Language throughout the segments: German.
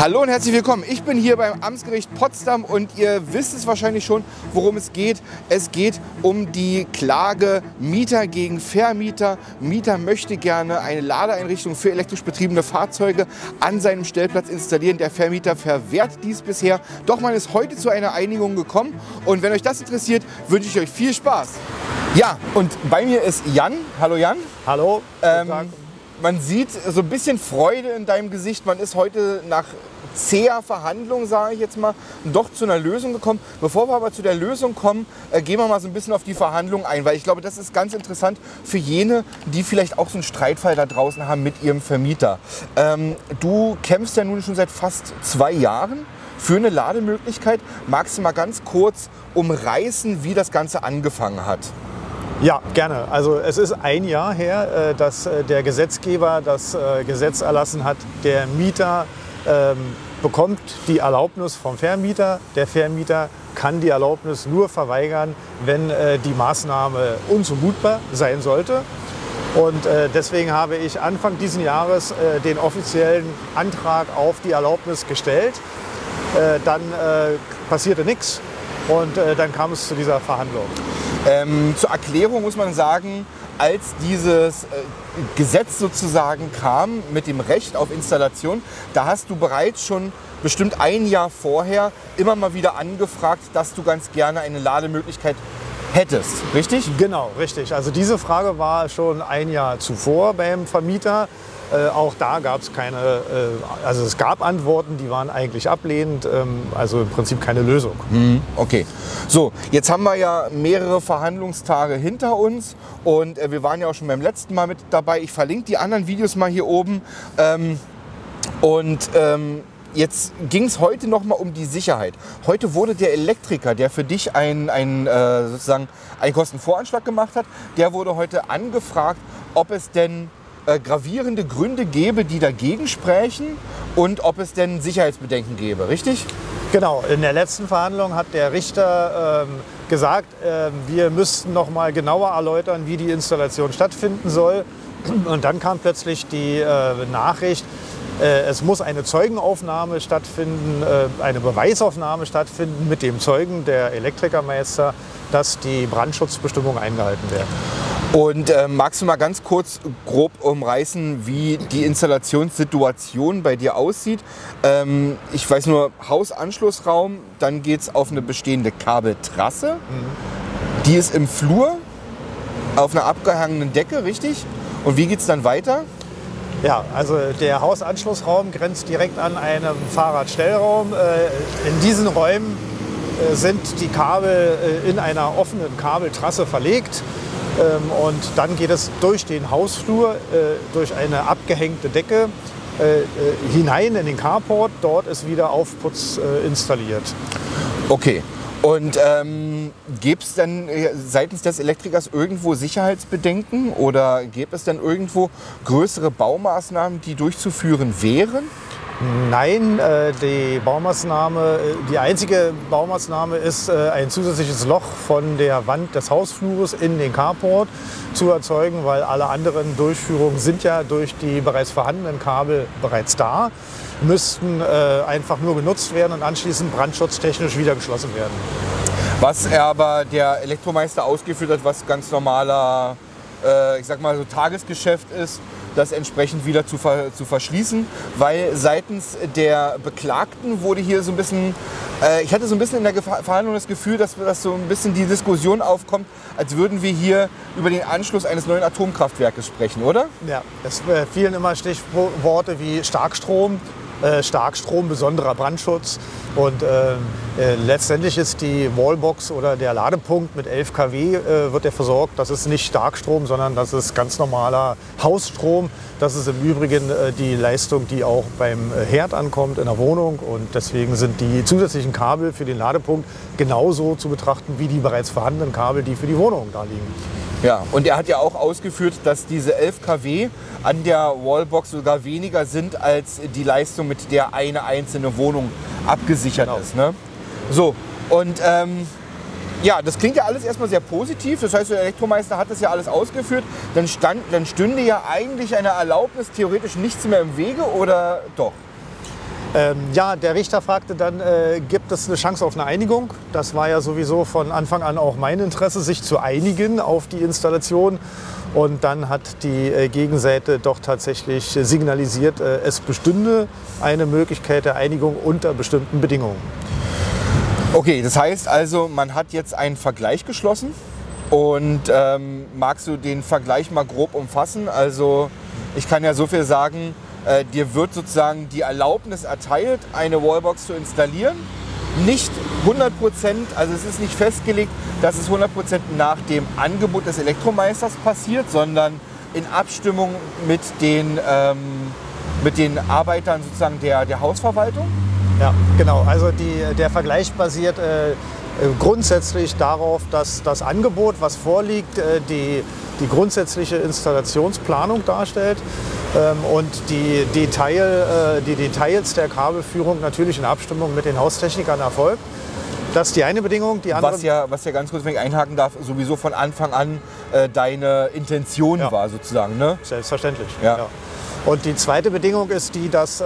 Hallo und herzlich willkommen. Ich bin hier beim Amtsgericht Potsdam und ihr wisst es wahrscheinlich schon, worum es geht. Es geht um die Klage Mieter gegen Vermieter. Mieter möchte gerne eine Ladeeinrichtung für elektrisch betriebene Fahrzeuge an seinem Stellplatz installieren. Der Vermieter verwehrt dies bisher. Doch man ist heute zu einer Einigung gekommen und wenn euch das interessiert, wünsche ich euch viel Spaß. Ja, und bei mir ist Jan. Hallo Jan. Hallo. Guten Tag. Man sieht so ein bisschen Freude in deinem Gesicht. Man ist heute nach zäher Verhandlung, sage ich jetzt mal, doch zu einer Lösung gekommen. Bevor wir aber zu der Lösung kommen, gehen wir mal so ein bisschen auf die Verhandlung ein, weil ich glaube, das ist ganz interessant für jene, die vielleicht auch so einen Streitfall da draußen haben mit ihrem Vermieter. Du kämpfst ja nun schon seit fast 2 Jahren für eine Lademöglichkeit. Magst du mal ganz kurz umreißen, wie das Ganze angefangen hat? Ja, gerne. Also es ist 1 Jahr her, dass der Gesetzgeber das Gesetz erlassen hat, der Mieter bekommt die Erlaubnis vom Vermieter. Der Vermieter kann die Erlaubnis nur verweigern, wenn die Maßnahme unzumutbar sein sollte. Und deswegen habe ich Anfang diesen Jahres den offiziellen Antrag auf die Erlaubnis gestellt. Dann passierte nichts und dann kam es zu dieser Verhandlung. Zur Erklärung muss man sagen, als dieses Gesetz sozusagen kam mit dem Recht auf Installation, da hast du bereits schon bestimmt 1 Jahr vorher immer mal wieder angefragt, dass du ganz gerne eine Lademöglichkeit hättest, richtig? Genau, richtig. Also diese Frage war schon 1 Jahr zuvor beim Vermieter. Auch da gab es keine, also es gab Antworten, die waren eigentlich ablehnend, also im Prinzip keine Lösung. Hm, okay, so jetzt haben wir ja mehrere Verhandlungstage hinter uns und wir waren ja auch schon beim letzten Mal mit dabei. Ich verlinke die anderen Videos mal hier oben jetzt ging es heute nochmal um die Sicherheit. Heute wurde der Elektriker, der für dich sozusagen einen Kostenvoranschlag gemacht hat, der wurde heute angefragt, ob es denn gravierende Gründe gäbe, die dagegen sprechen und ob es denn Sicherheitsbedenken gäbe, richtig? Genau, in der letzten Verhandlung hat der Richter gesagt, wir müssten noch mal genauer erläutern, wie die Installation stattfinden soll. Und dann kam plötzlich die Nachricht, es muss eine Zeugenaufnahme stattfinden, eine Beweisaufnahme stattfinden mit dem Zeugen, der Elektrikermeister, dass die Brandschutzbestimmungen eingehalten werden. Und magst du mal ganz kurz grob umreißen, wie die Installationssituation bei dir aussieht? Ich weiß nur, Hausanschlussraum, dann geht es auf eine bestehende Kabeltrasse. Mhm. Die ist im Flur, auf einer abgehangenen Decke, richtig? Und wie geht es dann weiter? Ja, also der Hausanschlussraum grenzt direkt an einen Fahrradstellraum. In diesen Räumen sind die Kabel in einer offenen Kabeltrasse verlegt. Und dann geht es durch den Hausflur, durch eine abgehängte Decke hinein in den Carport. Dort ist wieder Aufputz installiert. Okay. Und gäbe es dann seitens des Elektrikers irgendwo Sicherheitsbedenken oder gäbe es dann irgendwo größere Baumaßnahmen, die durchzuführen wären? Nein, die einzige Baumaßnahme ist, ein zusätzliches Loch von der Wand des Hausflures in den Carport zu erzeugen, weil alle anderen Durchführungen sind ja durch die bereits vorhandenen Kabel bereits da, müssten einfach nur genutzt werden und anschließend brandschutztechnisch wieder geschlossen werden. Was aber der Elektromeister ausgeführt hat, was ganz normaler, ich sag mal so Tagesgeschäft ist, das entsprechend wieder zu verschließen, weil seitens der Beklagten wurde hier so ein bisschen, ich hatte so ein bisschen in der Verhandlung das Gefühl, dass so ein bisschen die Diskussion aufkommt, als würden wir hier über den Anschluss eines neuen Atomkraftwerkes sprechen, oder? Ja, es fielen immer Stichworte wie Starkstrom. Starkstrom, besonderer Brandschutz und letztendlich ist die Wallbox oder der Ladepunkt mit 11 kW wird er versorgt. Das ist nicht Starkstrom, sondern das ist ganz normaler Hausstrom. Das ist im Übrigen die Leistung, die auch beim Herd ankommt in der Wohnung und deswegen sind die zusätzlichen Kabel für den Ladepunkt genauso zu betrachten wie die bereits vorhandenen Kabel, die für die Wohnung da liegen. Ja, und er hat ja auch ausgeführt, dass diese 11 kW an der Wallbox sogar weniger sind als die Leistung, mit der eine einzelne Wohnung abgesichert ist. Ne? So, und ja, das klingt ja alles erstmal sehr positiv. Das heißt, der Elektromeister hat das ja alles ausgeführt. Dann stünde ja eigentlich einer Erlaubnis theoretisch nichts mehr im Wege, oder doch? Ja, der Richter fragte dann, gibt es eine Chance auf eine Einigung? Das war ja sowieso von Anfang an auch mein Interesse, sich zu einigen auf die Installation. Und dann hat die Gegenseite doch tatsächlich signalisiert, es bestünde eine Möglichkeit der Einigung unter bestimmten Bedingungen. Okay, das heißt also, man hat jetzt einen Vergleich geschlossen. Und magst du den Vergleich mal grob umfassen? Also ich kann ja so viel sagen, dir wird sozusagen die Erlaubnis erteilt, eine Wallbox zu installieren. Nicht 100%, also es ist nicht festgelegt, dass es 100% nach dem Angebot des Elektromeisters passiert, sondern in Abstimmung mit den Arbeitern sozusagen der Hausverwaltung. Ja, genau. Also der Vergleich basiert grundsätzlich darauf, dass das Angebot, was vorliegt, die grundsätzliche Installationsplanung darstellt und die Details der Kabelführung natürlich in Abstimmung mit den Haustechnikern erfolgt. Das ist die eine Bedingung, die andere... Was ja ganz kurz, wenn ich einhaken darf, sowieso von Anfang an deine Intention war sozusagen, ne? Selbstverständlich, ja. Und die zweite Bedingung ist die, dass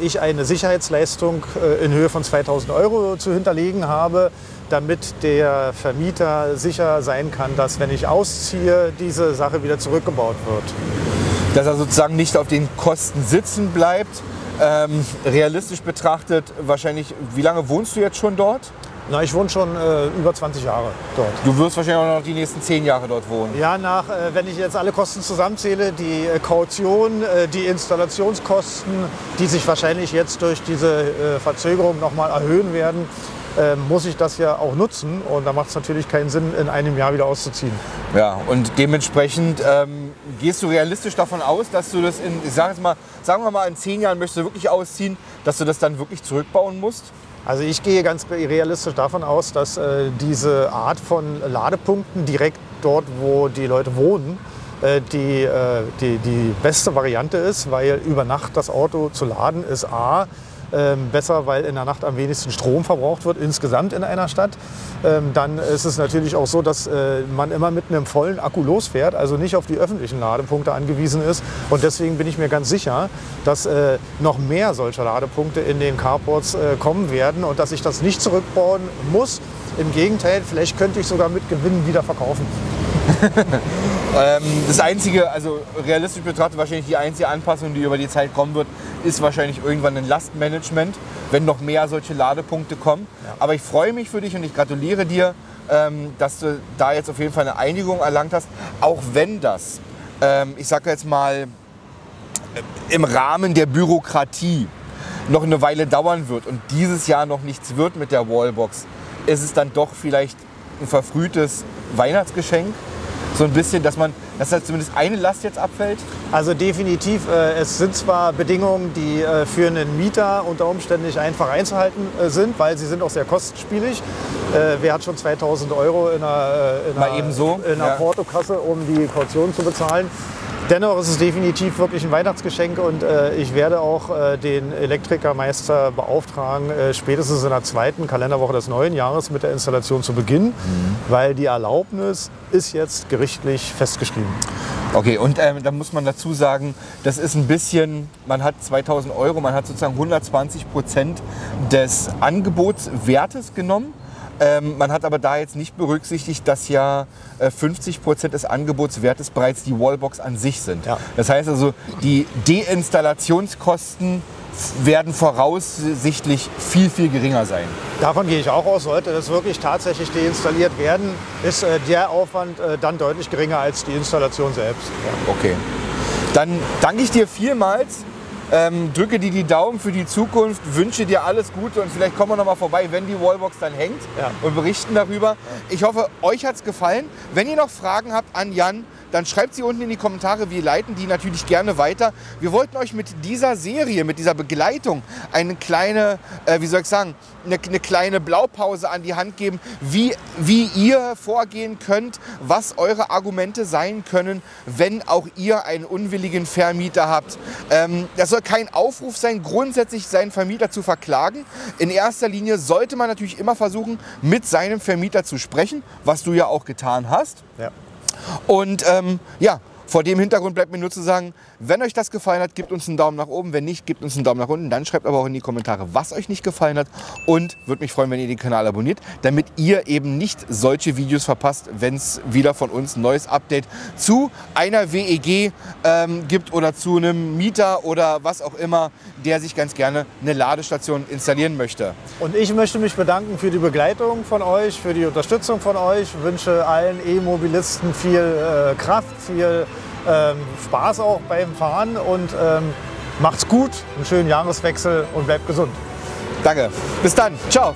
ich eine Sicherheitsleistung in Höhe von 2.000 € zu hinterlegen habe, damit der Vermieter sicher sein kann, dass, wenn ich ausziehe, diese Sache wieder zurückgebaut wird. Dass er sozusagen nicht auf den Kosten sitzen bleibt. Realistisch betrachtet wahrscheinlich, wie lange wohnst du jetzt schon dort? Na, ich wohne schon über 20 Jahre dort. Du wirst wahrscheinlich auch noch die nächsten 10 Jahre dort wohnen. Ja, wenn ich jetzt alle Kosten zusammenzähle, die Kaution, die Installationskosten, die sich wahrscheinlich jetzt durch diese Verzögerung nochmal erhöhen werden, muss ich das ja auch nutzen. Und da macht es natürlich keinen Sinn, in einem Jahr wieder auszuziehen. Ja, und dementsprechend gehst du realistisch davon aus, dass du das in, ich sag jetzt mal, sagen wir mal, in 10 Jahren möchtest du wirklich ausziehen, dass du das dann wirklich zurückbauen musst? Also ich gehe ganz realistisch davon aus, dass diese Art von Ladepunkten direkt dort, wo die Leute wohnen, die beste Variante ist, weil über Nacht das Auto zu laden ist besser, weil in der Nacht am wenigsten Strom verbraucht wird, insgesamt in einer Stadt. Dann ist es natürlich auch so, dass man immer mit einem vollen Akku losfährt, also nicht auf die öffentlichen Ladepunkte angewiesen ist. Und deswegen bin ich mir ganz sicher, dass noch mehr solcher Ladepunkte in den Carports kommen werden und dass ich das nicht zurückbauen muss. Im Gegenteil, vielleicht könnte ich sogar mit Gewinn wieder verkaufen. Das einzige, also realistisch betrachtet wahrscheinlich die einzige Anpassung, die über die Zeit kommen wird, ist wahrscheinlich irgendwann ein Lastmanagement, wenn noch mehr solche Ladepunkte kommen. Ja. Aber ich freue mich für dich und ich gratuliere dir, dass du da jetzt auf jeden Fall eine Einigung erlangt hast, auch wenn das, ich sage jetzt mal, im Rahmen der Bürokratie noch eine Weile dauern wird und dieses Jahr noch nichts wird mit der Wallbox, ist es dann doch vielleicht ein verfrühtes Weihnachtsgeschenk? So ein bisschen, dass da zumindest eine Last jetzt abfällt? Also definitiv. Es sind zwar Bedingungen, die für einen Mieter unter Umständen nicht einfach einzuhalten sind, weil sie sind auch sehr kostspielig. Wer hat schon 2.000 € in einer Portokasse, um die Kaution zu bezahlen? Dennoch ist es definitiv wirklich ein Weihnachtsgeschenk und ich werde auch den Elektrikermeister beauftragen, spätestens in der zweiten Kalenderwoche des neuen Jahres mit der Installation zu beginnen, weil die Erlaubnis ist jetzt gerichtlich festgeschrieben. Okay, und da muss man dazu sagen, das ist ein bisschen, man hat 2.000 €, man hat sozusagen 120% des Angebotswertes genommen. Man hat aber da jetzt nicht berücksichtigt, dass ja 50% des Angebotswertes bereits die Wallbox an sich sind. Ja. Das heißt also, die Deinstallationskosten werden voraussichtlich viel, viel geringer sein. Davon gehe ich auch aus. Sollte das wirklich tatsächlich deinstalliert werden, ist der Aufwand dann deutlich geringer als die Installation selbst. Ja. Okay. Dann danke ich dir vielmals. Drücke dir die Daumen für die Zukunft, wünsche dir alles Gute und vielleicht kommen wir noch mal vorbei, wenn die Wallbox dann hängt und berichten darüber. Ich hoffe, euch hat es gefallen. Wenn ihr noch Fragen habt an Jan, dann schreibt sie unten in die Kommentare. Wir leiten die natürlich gerne weiter. Wir wollten euch mit dieser Serie, mit dieser Begleitung eine kleine, wie soll ich sagen, eine kleine Blaupause an die Hand geben, wie ihr vorgehen könnt, was eure Argumente sein können, wenn auch ihr einen unwilligen Vermieter habt. Das soll kein Aufruf sein, grundsätzlich seinen Vermieter zu verklagen. In erster Linie sollte man natürlich immer versuchen, mit seinem Vermieter zu sprechen, was du ja auch getan hast. Ja. Und ja, Vor dem Hintergrund bleibt mir nur zu sagen, wenn euch das gefallen hat, gebt uns einen Daumen nach oben. Wenn nicht, gebt uns einen Daumen nach unten. Dann schreibt aber auch in die Kommentare, was euch nicht gefallen hat. Und würde mich freuen, wenn ihr den Kanal abonniert, damit ihr eben nicht solche Videos verpasst, wenn es wieder von uns ein neues Update zu einer WEG gibt oder zu einem Mieter oder was auch immer, der sich ganz gerne eine Ladestation installieren möchte. Und ich möchte mich bedanken für die Begleitung von euch, für die Unterstützung von euch. Ich wünsche allen E-Mobilisten viel Kraft, viel Spaß auch beim Fahren und macht's gut, einen schönen Jahreswechsel und bleibt gesund. Danke, bis dann, ciao.